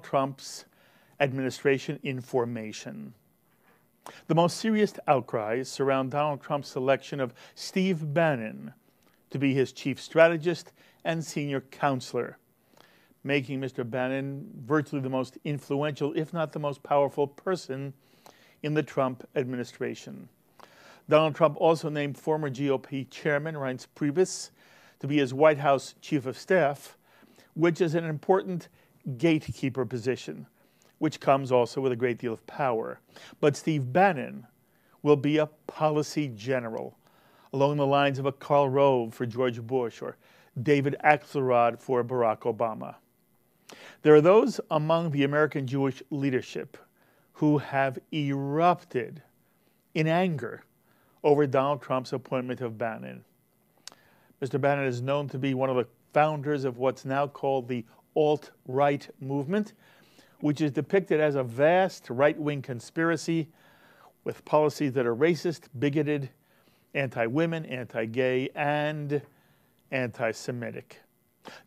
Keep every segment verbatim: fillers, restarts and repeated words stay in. Trump's administration information. The most serious outcries surround Donald Trump's selection of Steve Bannon to be his chief strategist and senior counselor, making Mister Bannon virtually the most influential, if not the most powerful person in the Trump administration. Donald Trump also named former G O P chairman Reince Priebus to be his White House chief of staff, which is an important gatekeeper position, which comes also with a great deal of power. But Steve Bannon will be a policy general, along the lines of a Karl Rove for George Bush or David Axelrod for Barack Obama. There are those among the American Jewish leadership who have erupted in anger over Donald Trump's appointment of Bannon. Mister Bannon is known to be one of the founders of what's now called the alt-right movement, which is depicted as a vast right-wing conspiracy with policies that are racist, bigoted, anti-women, anti-gay, and anti-Semitic.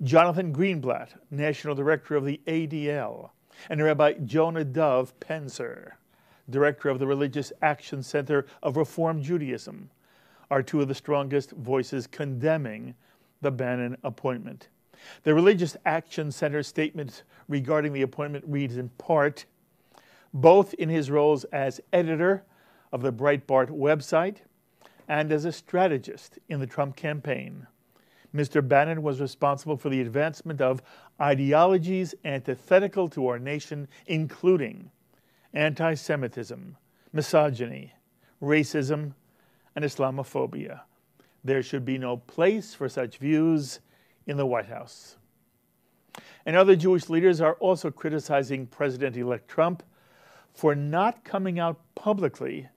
Jonathan Greenblatt, national director of the A D L, and Rabbi Jonah Dov Penzer, director of the Religious Action Center of Reform Judaism, are two of the strongest voices condemning the Bannon appointment. The Religious Action Center statement regarding the appointment reads in part, both in his roles as editor of the Breitbart website and as a strategist in the Trump campaign, Mister Bannon was responsible for the advancement of ideologies antithetical to our nation, including anti-Semitism, misogyny, racism, and Islamophobia. There should be no place for such views in the White House. And other Jewish leaders are also criticizing President-elect Trump for not coming out publicly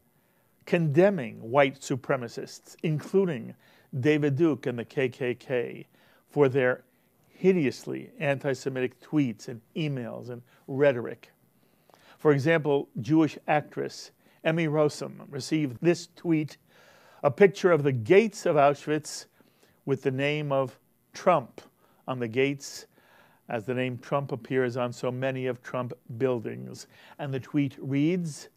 condemning white supremacists, including David Duke and the K K K, for their hideously anti-Semitic tweets and emails and rhetoric. For example, Jewish actress Emmy Rossum received this tweet, a picture of the gates of Auschwitz with the name of Trump on the gates, as the name Trump appears on so many of Trump buildings. And the tweet reads,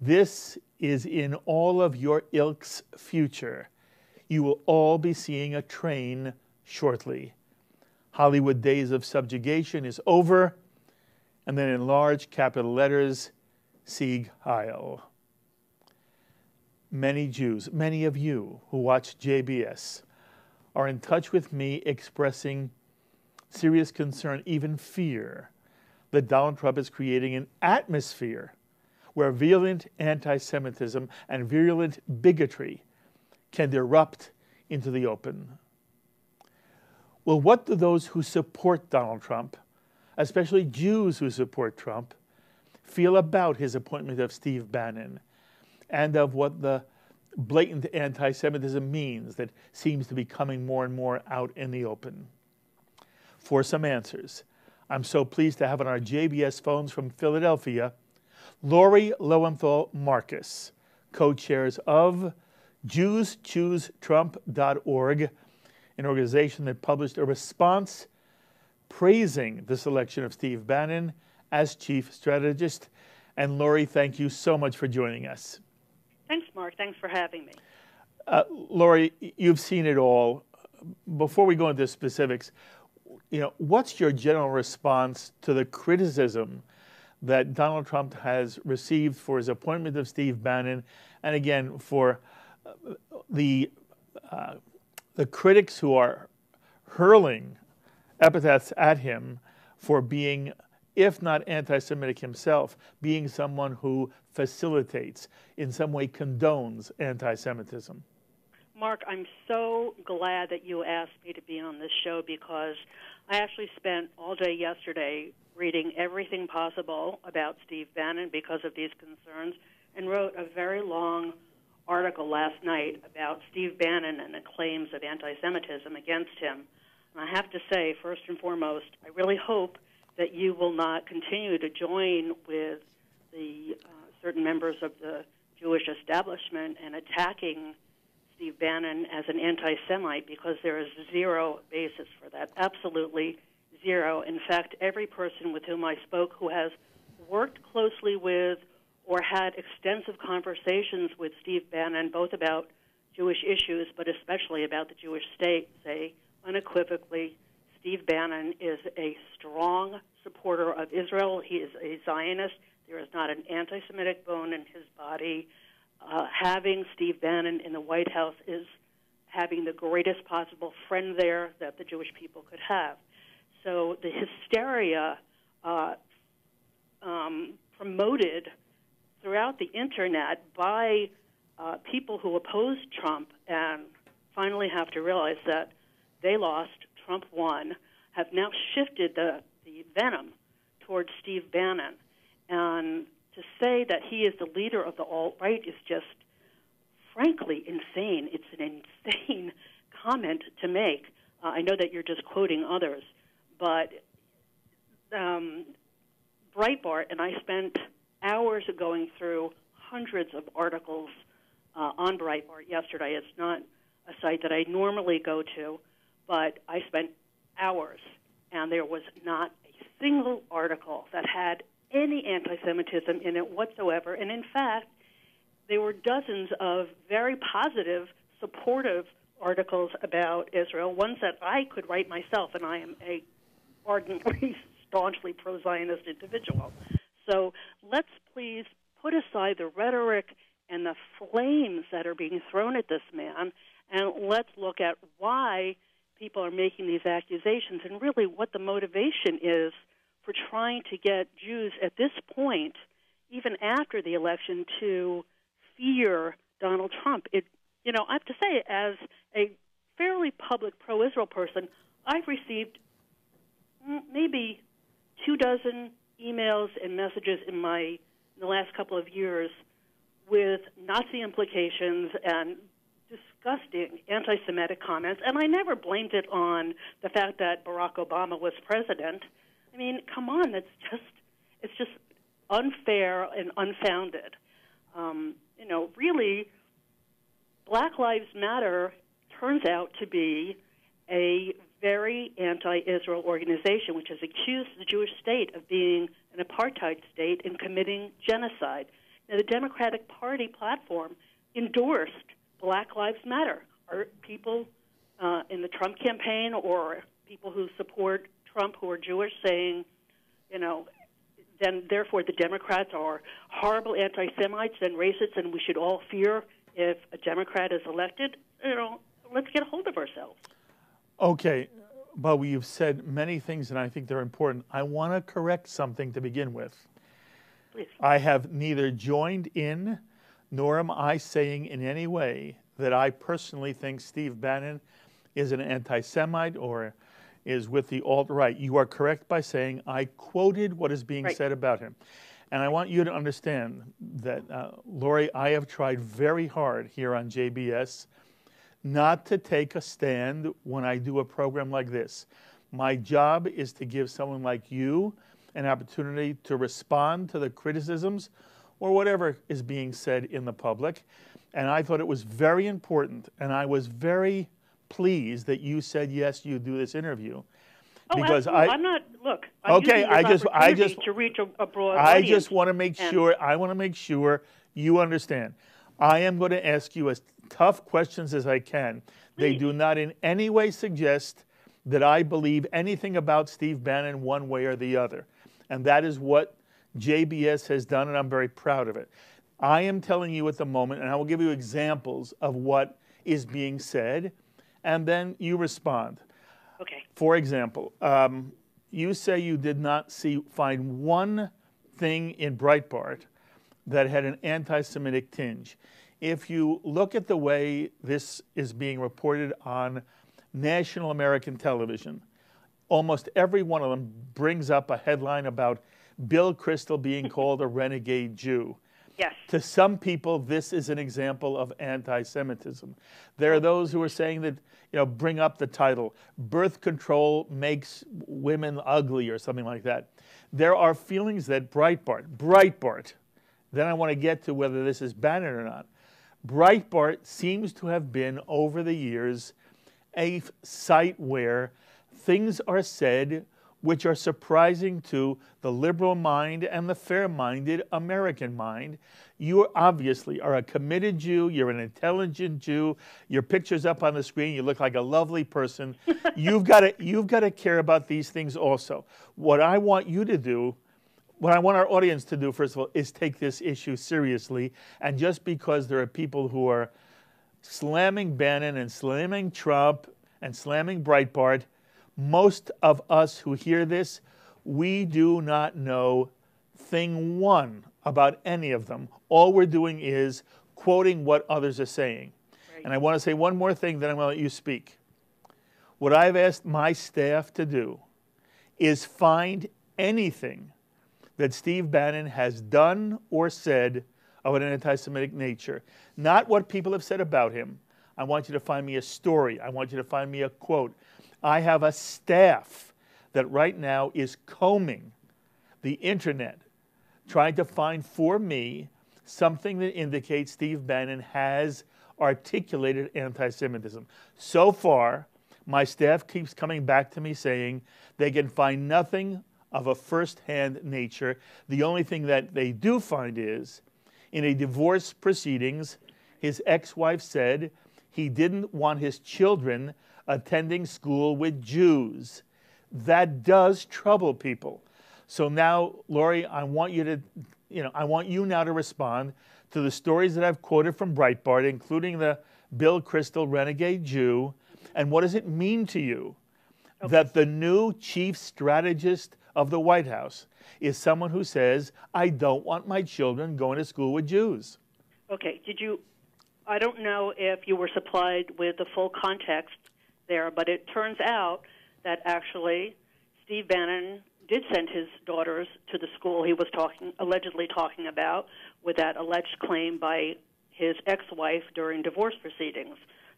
"This is in all of your ilk's future. You will all be seeing a train shortly. Hollywood days of subjugation is over." And then in large capital letters, Sieg Heil. Many Jews, many of you who watch J B S, are in touch with me expressing serious concern, even fear, that Donald Trump is creating an atmosphere where virulent anti-Semitism and virulent bigotry can erupt into the open. Well, what do those who support Donald Trump, especially Jews who support Trump, feel about his appointment of Steve Bannon and of what the blatant anti-Semitism means that seems to be coming more and more out in the open? For some answers, I'm so pleased to have on our J B S phones from Philadelphia, Lori Lowenthal Marcus, co-chairs of Jews Choose Trump dot org, an organization that published a response praising the selection of Steve Bannon as chief strategist. And Lori, thank you so much for joining us. Thanks, Mark. Thanks for having me. Uh, Lori, you've seen it all. Before we go into specifics, you know, what's your general response to the criticism that Donald Trump has received for his appointment of Steve Bannon, and again for the uh, the critics who are hurling epithets at him for being, if not anti-Semitic himself, being someone who facilitates, in some way condones, anti-Semitism? Mark, I'm so glad that you asked me to be on this show, because I actually spent all day yesterday reading everything possible about Steve Bannon because of these concerns, and wrote a very long article last night about Steve Bannon and the claims of anti-Semitism against him. And I have to say, first and foremost, I really hope that you will not continue to join with the uh, certain members of the Jewish establishment and attacking Steve Bannon as an anti-Semite, because there is zero basis for that, absolutely Zero. In fact, every person with whom I spoke who has worked closely with or had extensive conversations with Steve Bannon, both about Jewish issues, but especially about the Jewish state, say unequivocally, Steve Bannon is a strong supporter of Israel. He is a Zionist. There is not an anti-Semitic bone in his body. Uh, having Steve Bannon in the White House is having the greatest possible friend there that the Jewish people could have. So the hysteria uh, um, promoted throughout the Internet by uh, people who opposed Trump and finally have to realize that they lost, Trump won, have now shifted the, the venom towards Steve Bannon. And to say that he is the leader of the alt-right is just, frankly, insane. It's an insane comment to make. Uh, I know that you're just quoting others, but um, Breitbart and I spent hours going through hundreds of articles uh, on Breitbart yesterday. It's not a site that I normally go to, but I spent hours, and there was not a single article that had any anti-Semitism in it whatsoever. And in fact, there were dozens of very positive, supportive articles about Israel, ones that I could write myself, and I am a ardently, staunchly pro-Zionist individual. So let's please put aside the rhetoric and the flames that are being thrown at this man, and let's look at why people are making these accusations and really what the motivation is for trying to get Jews at this point, even after the election, to fear Donald Trump. It, you know, I have to say, as a fairly public pro-Israel person, I've received maybe two dozen emails and messages in my in the last couple of years with Nazi implications and disgusting anti-Semitic comments, and I never blamed it on the fact that Barack Obama was president. I mean, come on, that's just, it's just unfair and unfounded. Um, you know, really, Black Lives Matter turns out to be a very anti-Israel organization, which has accused the Jewish state of being an apartheid state and committing genocide. Now, the Democratic Party platform endorsed Black Lives Matter. Are people uh, in the Trump campaign or people who support Trump who are Jewish saying, you know, then therefore the Democrats are horrible anti-Semites and racists and we should all fear if a Democrat is elected? You know, let's get a hold of ourselves. Okay, Bowie, you've said many things and I think they're important. I want to correct something to begin with. Please. I have neither joined in nor am I saying in any way that I personally think Steve Bannon is an anti-Semite or is with the alt-right. You are correct by saying I quoted what is being right. said about him. And I want you to understand that, uh, Lori, I have tried very hard here on J B S not to take a stand when I do a program like this. My job is to give someone like you an opportunity to respond to the criticisms or whatever is being said in the public. And I thought it was very important, and I was very pleased that you said yes. You do this interview because oh, I, I'm not. Look, I'm okay. I just, I just to reach a, a broad I audience just want to make sure. I want to make sure you understand. I am going to ask you as tough questions as I can. Please. They do not in any way suggest that I believe anything about Steve Bannon one way or the other, and that is what J B S has done, and I'm very proud of it. I am telling you at the moment, and I will give you examples of what is being said. And then you respond. Okay. For example, um, you say you did not see find one thing in Breitbart that had an anti-Semitic tinge. If you look at the way this is being reported on national American television, almost every one of them brings up a headline about Bill Kristol being called a renegade Jew. Yes. To some people, this is an example of anti-Semitism. There are those who are saying that, you know, bring up the title, birth control makes women ugly or something like that. There are feelings that Breitbart, Breitbart, then I want to get to whether this is Bannon or not. Breitbart seems to have been, over the years, a site where things are said which are surprising to the liberal mind and the fair-minded American mind. You obviously are a committed Jew. You're an intelligent Jew. Your picture's up on the screen. You look like a lovely person. You've got to, you've got to care about these things also. What I want you to do, what I want our audience to do, first of all, is take this issue seriously. And just because there are people who are slamming Bannon and slamming Trump and slamming Breitbart, most of us who hear this, we do not know thing one about any of them. All we're doing is quoting what others are saying. Right. And I want to say one more thing, then I'm going to let you speak. What I've asked my staff to do is find anything that Steve Bannon has done or said of an anti-Semitic nature. Not what people have said about him. I want you to find me a story. I want you to find me a quote. I have a staff that right now is combing the internet, trying to find for me something that indicates Steve Bannon has articulated anti-Semitism. So far, my staff keeps coming back to me saying they can find nothing of a first-hand nature. The only thing that they do find is, in a divorce proceedings, his ex-wife said he didn't want his children attending school with Jews. That does trouble people. So now, Lori, I want you to, you know, I want you now to respond to the stories that I've quoted from Breitbart, including the Bill Kristol renegade Jew, and what does it mean to you okay. that the new chief strategist of the White House is someone who says, I don't want my children going to school with Jews? Okay, did you, I don't know if you were supplied with the full context there, but it turns out that actually Steve Bannon did send his daughters to the school he was talking, allegedly talking about, with that alleged claim by his ex-wife during divorce proceedings.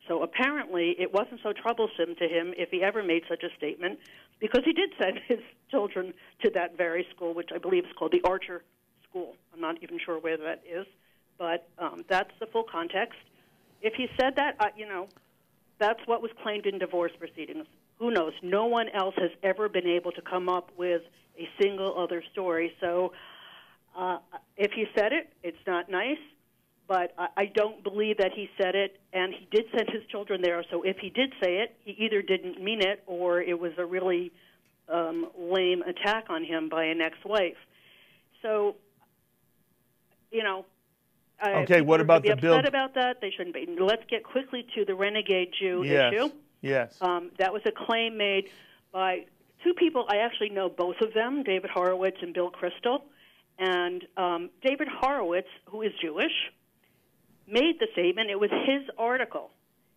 So apparently it wasn't so troublesome to him if he ever made such a statement, because he did send his children to that very school, which I believe is called the Archer School. I'm not even sure where that is, but um, that's the full context. If he said that, uh, you know, that's what was claimed in divorce proceedings. Who knows? No one else has ever been able to come up with a single other story. So uh, if he said it, it's not nice. But I don't believe that he said it, and he did send his children there. So if he did say it, he either didn't mean it or it was a really um, lame attack on him by an ex-wife. So, you know, okay, I, what about the bill? Upset about that. They shouldn't be. Let's get quickly to the renegade Jew yes. issue. Yes. Um, that was a claim made by two people. I actually know both of them, David Horowitz and Bill Kristol. And um, David Horowitz, who is Jewish, made the statement. It was his article,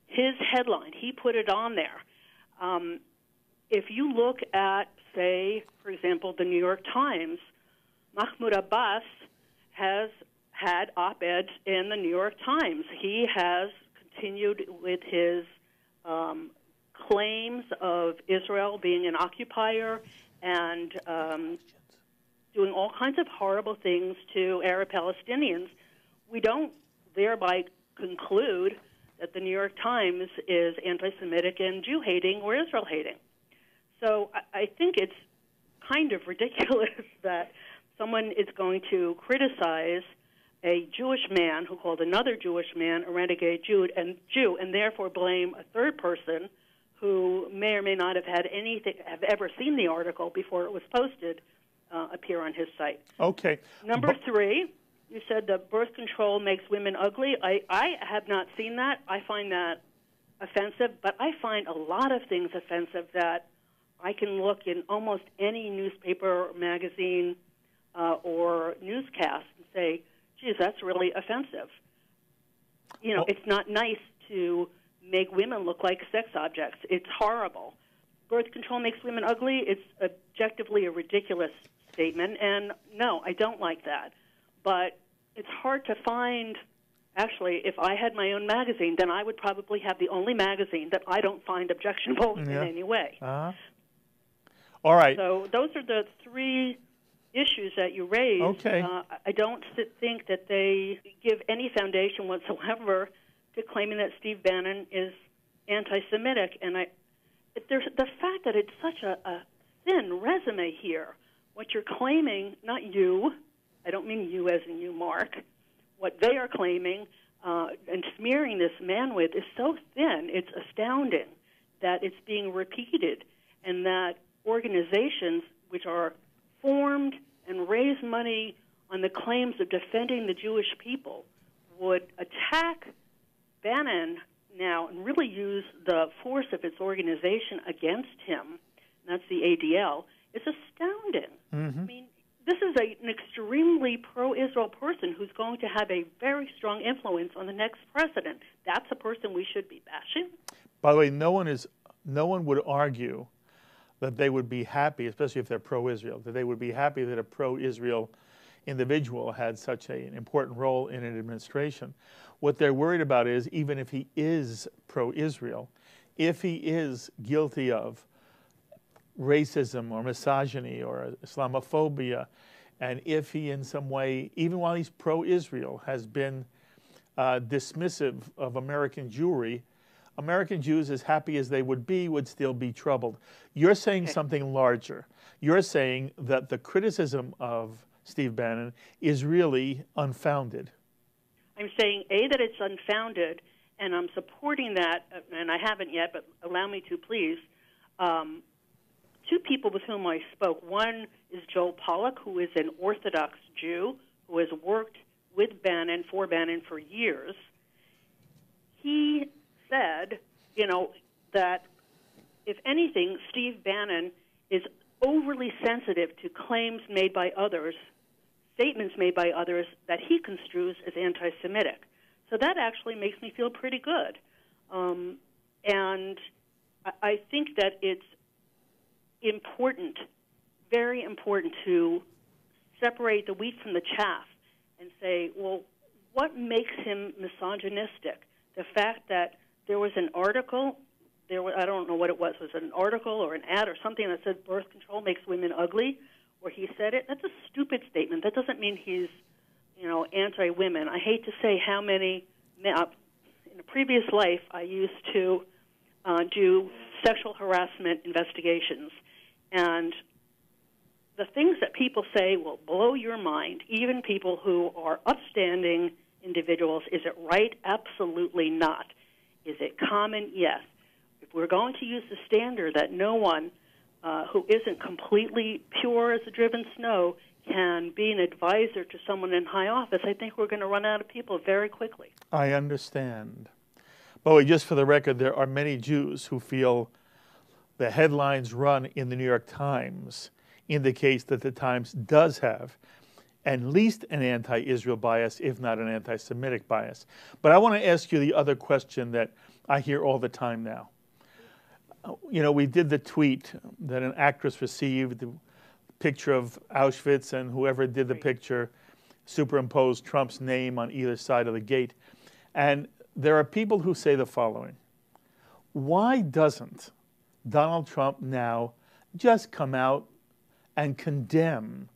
his headline. He put it on there. Um, if you look at, say, for example, the New York Times, Mahmoud Abbas has had op-eds in the New York Times. He has continued with his um, claims of Israel being an occupier and um, doing all kinds of horrible things to Arab Palestinians. We don't thereby conclude that the New York Times is anti-Semitic and Jew-hating or Israel-hating. So I think it's kind of ridiculous that someone is going to criticize a Jewish man who called another Jewish man a renegade Jew and, Jew, and therefore blame a third person who may or may not have had anything, have ever seen the article before it was posted, uh, appear on his site. Okay. Number but three. You said that birth control makes women ugly. I, I have not seen that. I find that offensive, but I find a lot of things offensive that I can look in almost any newspaper, magazine, uh, or newscast and say, geez, that's really offensive. You know, well, it's not nice to make women look like sex objects. It's horrible. Birth control makes women ugly. It's objectively a ridiculous statement, and no, I don't like that. But it's hard to find, actually, if I had my own magazine, then I would probably have the only magazine that I don't find objectionable yeah. in any way. Uh-huh. All right. So those are the three issues that you raised. Okay. Uh, I don't think that they give any foundation whatsoever to claiming that Steve Bannon is anti-Semitic. And I, the fact that it's such a, a thin resume here. What you're claiming, not you, I don't mean you as in you, Mark, what they are claiming uh, and smearing this man with is so thin, it's astounding that it's being repeated, and that organizations which are formed and raise money on the claims of defending the Jewish people would attack Bannon now and really use the force of its organization against him, and that's the A D L, it's astounding. Mm-hmm. I mean, this is a, an extremely pro-Israel person who's going to have a very strong influence on the next president. That's a person we should be bashing. By the way, no one is, no one would argue that they would be happy, especially if they're pro-Israel, that they would be happy that a pro-Israel individual had such a, an important role in an administration. What they're worried about is, even if he is pro-Israel, if he is guilty of racism or misogyny or Islamophobia, and if he in some way, even while he's pro-Israel, has been uh, dismissive of American Jewry, American Jews, as happy as they would be, would still be troubled. You're saying okay. something larger. You're saying that the criticism of Steve Bannon is really unfounded. I'm saying, A, that it's unfounded, and I'm supporting that, and I haven't yet, but allow me to, please. Um, two people with whom I spoke. One is Joel Pollack, who is an Orthodox Jew who has worked with Bannon, for Bannon, for years. He said, you know, that if anything, Steve Bannon is overly sensitive to claims made by others, statements made by others that he construes as anti-Semitic. So that actually makes me feel pretty good. Um, and I, I think that it's important, very important to separate the wheat from the chaff and say, well, what makes him misogynistic? The fact that there was an article, there was, I don't know what it was, was it an article or an ad or something that said birth control makes women ugly, or he said it? That's a stupid statement. That doesn't mean he's, you know, anti-women. I hate to say how many, now, in a previous life I used to uh, do sexual harassment investigations, and the things that people say will blow your mind, even people who are upstanding individuals. Is it right? Absolutely not. Is it common? Yes. If we're going to use the standard that no one uh, who isn't completely pure as the driven snow can be an advisor to someone in high office, I think we're going to run out of people very quickly. I understand. But just for the record, there are many Jews who feel the headlines run in the New York Times indicates that the Times does have at least an anti-Israel bias, if not an anti-Semitic bias. But I want to ask you the other question that I hear all the time now. You know, we did the tweet that an actress received, the picture of Auschwitz, and whoever did the picture superimposed Trump's name on either side of the gate. And there are people who say the following: why doesn't Donald Trump now just come out and condemn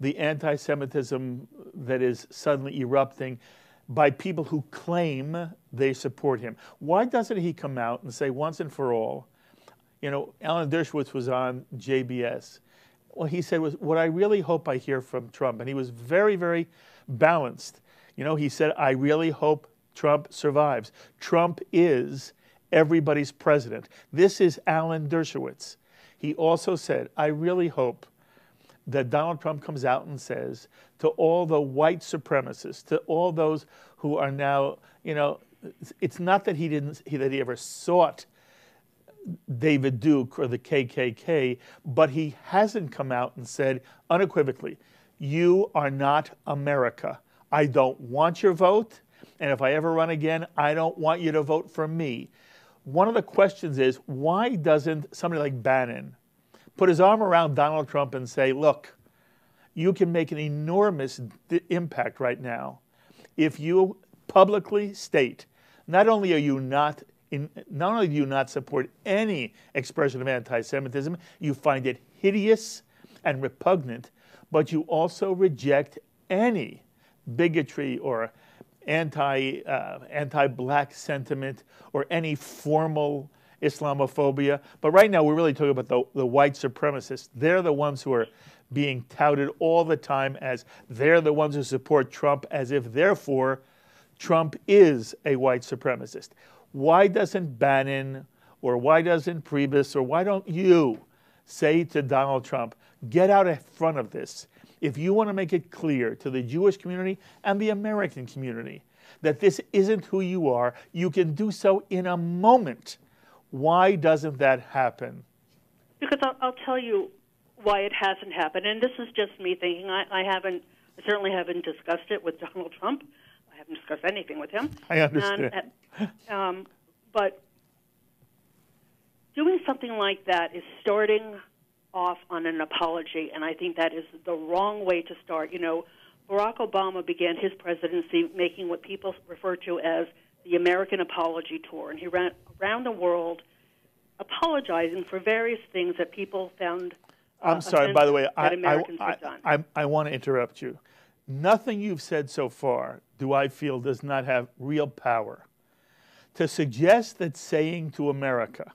the anti-Semitism that is suddenly erupting by people who claim they support him? Why doesn't he come out and say once and for all, you know, Alan Dershowitz was on J B S. What he said was, what I really hope I hear from Trump, and he was very, very balanced. You know, he said, I really hope Trump survives. Trump is everybody's president. This is Alan Dershowitz. He also said, I really hope that Donald Trump comes out and says to all the white supremacists, to all those who are now, you know, it's not that he didn't, he, that he ever sought David Duke or the K K K, but he hasn't come out and said unequivocally, you are not America. I don't want your vote, and if I ever run again, I don't want you to vote for me. One of the questions is, why doesn't somebody like Bannon put his arm around Donald Trump and say, look, you can make an enormous impact right now if you publicly state, not only are you not, in, not only do you not support any expression of anti-Semitism, you find it hideous and repugnant, but you also reject any bigotry or anti, uh, anti-black sentiment or any formal Islamophobia. But right now we're really talking about the, the white supremacists. They're the ones who are being touted all the time as they're the ones who support Trump, as if therefore Trump is a white supremacist. Why doesn't Bannon or why doesn't Priebus or why don't you say to Donald Trump, get out in front of this? If you want to make it clear to the Jewish community and the American community that this isn't who you are, you can do so in a moment. Why doesn't that happen? Because I'll, I'll tell you why it hasn't happened. And this is just me thinking. I, I haven't, I certainly haven't discussed it with Donald Trump. I haven't discussed anything with him. I understand. And, um, but doing something like that is starting off on an apology, and I think that is the wrong way to start. You know, Barack Obama began his presidency making what people refer to as the American Apology Tour, and he ran around the world apologizing for various things that people found uh, I'm sorry, by the way, I, I, I, I, I want to interrupt you. Nothing you've said so far do I feel does not have real power. To suggest that saying to America,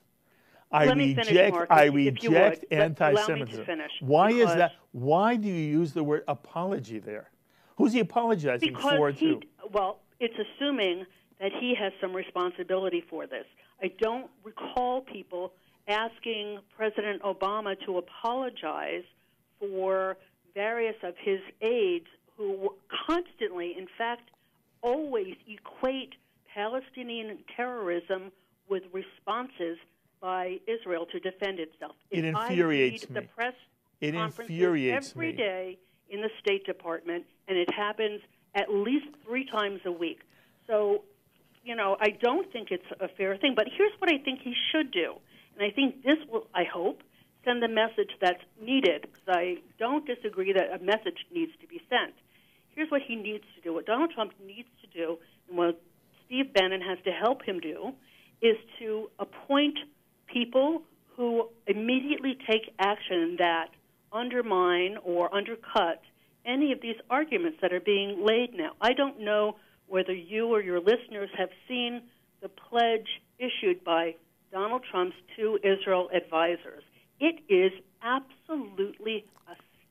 I Let reject, me finish, Mark, I reject anti-Semitism. Why because is that? Why do you use the word apology there? Who's he apologizing for he, to? Well, it's assuming that he has some responsibility for this. I don't recall people asking President Obama to apologize for various of his aides who constantly, in fact, always equate Palestinian terrorism with responses by Israel to defend itself. It infuriates me. I read the press conferences every day in the State Department, and it happens at least three times a week. So, you know, I don't think it's a fair thing, but here's what I think he should do. And I think this will, I hope, send the message that's needed, because I don't disagree that a message needs to be sent. Here's what he needs to do. What Donald Trump needs to do, and what Steve Bannon has to help him do, is to appoint people who immediately take action that undermine or undercut any of these arguments that are being laid now. I don't know whether you or your listeners have seen the pledge issued by Donald Trump's two Israel advisors. It is absolutely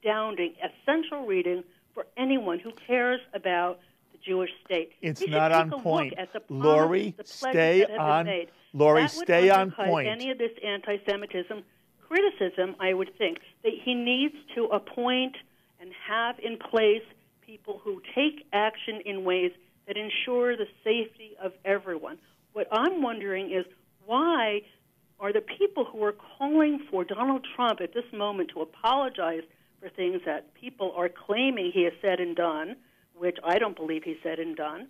astounding, essential reading for anyone who cares about the Jewish state. It's not on point. Lori, stay on point. Lori, stay on point. Any of this anti-Semitism criticism, I would think, that he needs to appoint and have in place people who take action in ways that ensure the safety of everyone. What I'm wondering is, why are the people who are calling for Donald Trump at this moment to apologize for things that people are claiming he has said and done, which I don't believe he said and done,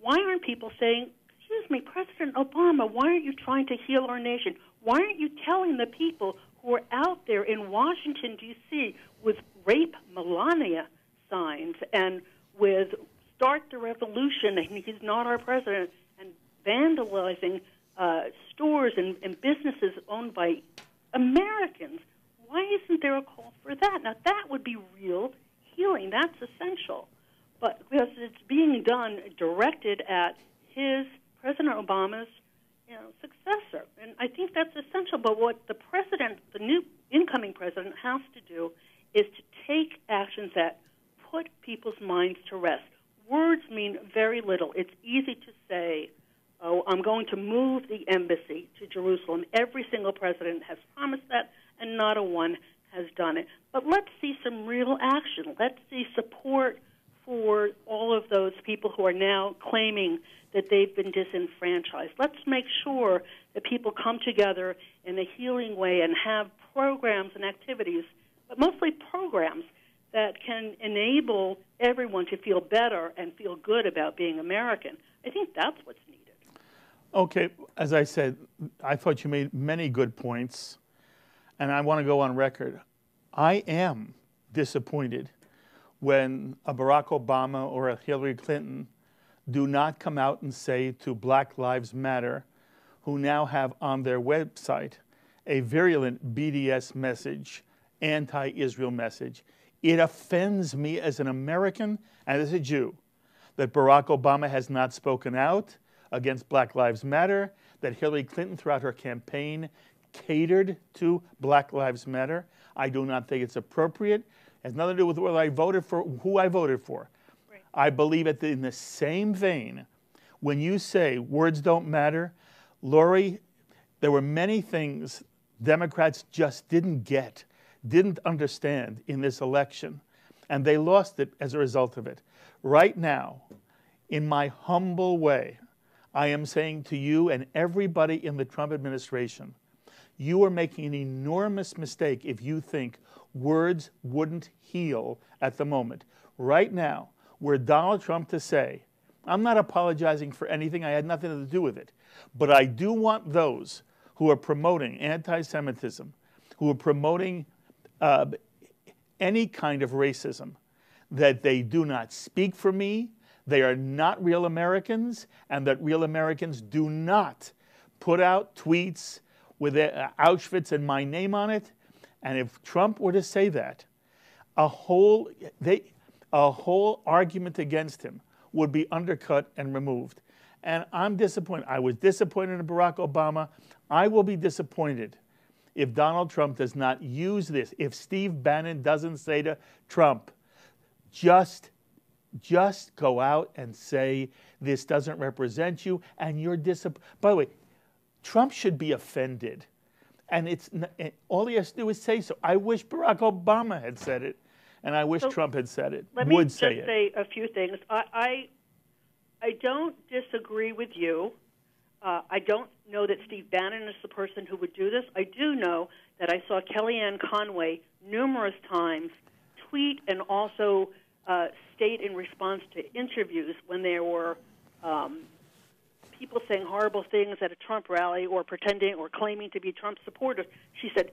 why aren't people saying, excuse me, President Obama, why aren't you trying to heal our nation? Why aren't you telling the people who are out there in Washington, D C with Rape Melania signs and with Start the Revolution and he's not our president and vandalizing uh, stores and, and businesses owned by Americans? Why isn't there a call for that? Now, that would be real healing. That's essential. But because it's being done directed at his President Obama's, you know, successor. And I think that's essential. But what the president, the new incoming president, has to do is to take actions that put people's minds to rest. Words mean very little. It's easy to say, oh, I'm going to move the embassy to Jerusalem. Every single president has promised that, and not a one has done it. But let's see some real action. Let's see support for all of those people who are now claiming that they've been disenfranchised. Let's make sure that people come together in a healing way and have programs and activities, but mostly programs that can enable everyone to feel better and feel good about being American. I think that's what's needed. Okay, as I said, I thought you made many good points, and I want to go on record. I am disappointed when a Barack Obama or a Hillary Clinton do not come out and say to Black Lives Matter, who now have on their website a virulent B D S message, anti-Israel message. It offends me as an American and as a Jew that Barack Obama has not spoken out, against Black Lives Matter, that Hillary Clinton throughout her campaign catered to Black Lives Matter. I do not think it's appropriate. It has nothing to do with whether I voted for, who I voted for. Right. I believe that in the same vein, when you say words don't matter, Lori, there were many things Democrats just didn't get, didn't understand in this election, and they lost it as a result of it. Right now, in my humble way, I am saying to you and everybody in the Trump administration, you are making an enormous mistake if you think words wouldn't heal at the moment. Right now, were Donald Trump to say, I'm not apologizing for anything, I had nothing to do with it, but I do want those who are promoting anti-Semitism, who are promoting uh, any kind of racism, that they do not speak for me, they are not real Americans, and that real Americans do not put out tweets with Auschwitz and my name on it. And if Trump were to say that, a whole, they, a whole argument against him would be undercut and removed. And I'm disappointed. I was disappointed in Barack Obama. I will be disappointed if Donald Trump does not use this, if Steve Bannon doesn't say to Trump, just, just go out and say this doesn't represent you and you're disappointed. By the way, Trump should be offended. And it's and all he has to do is say so. I wish Barack Obama had said it, and I wish so Trump had said it, let would me say just it. Say a few things. I, I, I don't disagree with you. Uh, I don't know that Steve Bannon is the person who would do this. I do know that I saw Kellyanne Conway numerous times tweet and also uh, state in response to interviews when there were um, people saying horrible things at a Trump rally or pretending or claiming to be Trump supporters. She said,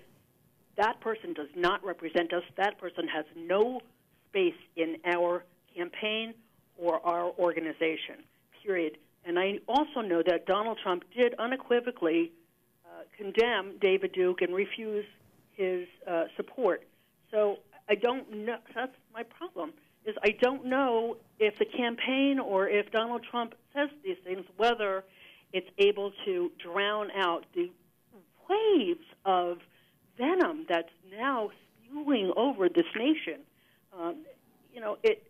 that person does not represent us. That person has no space in our campaign or our organization, period. And I also know that Donald Trump did unequivocally uh, condemn David Duke and refuse his uh, support. So I don't know. That's my problem, is I don't know if the campaign or if Donald Trump says these things, whether it's able to drown out the waves of venom that's now spewing over this nation. Um, you know, it.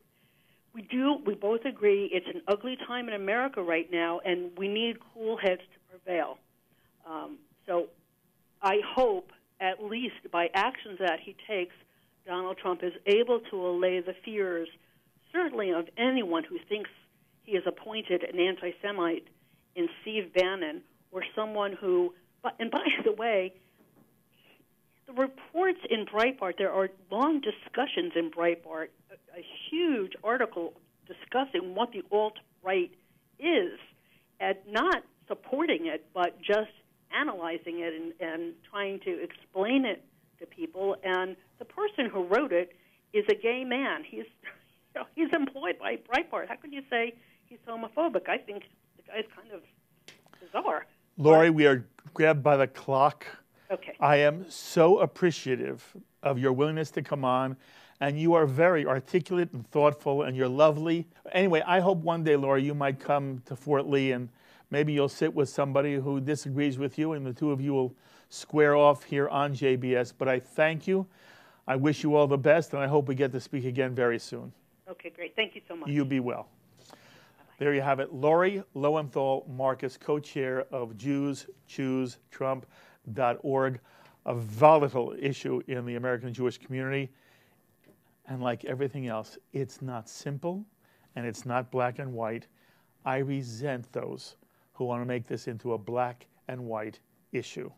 We do. We both agree it's an ugly time in America right now, and we need cool heads to prevail. Um, so I hope, at least by actions that he takes, Donald Trump is able to allay the fears, certainly of anyone who thinks he is appointed an anti-Semite in Steve Bannon or someone who, and by the way, the reports in Breitbart, there are long discussions in Breitbart, a, a huge article discussing what the alt-right is, and not supporting it, but just analyzing it and, and trying to explain it to people. And the person who wrote it is a gay man. He's, you know, he's employed by Breitbart. How can you say he's homophobic? I think the guy's kind of bizarre. Lori, but we are grabbed by the clock. Okay. I am so appreciative of your willingness to come on, and you are very articulate and thoughtful, and you're lovely. Anyway, I hope one day, Lori, you might come to Fort Lee, and maybe you'll sit with somebody who disagrees with you, and the two of you will square off here on J B S. But I thank you. I wish you all the best, and I hope we get to speak again very soon. Okay, great. Thank you so much. You be well. There you have it. Lori Lowenthal Marcus, co-chair of Jews Choose Trump dot org, a volatile issue in the American Jewish community. And like everything else, it's not simple, and it's not black and white. I resent those who want to make this into a black and white issue.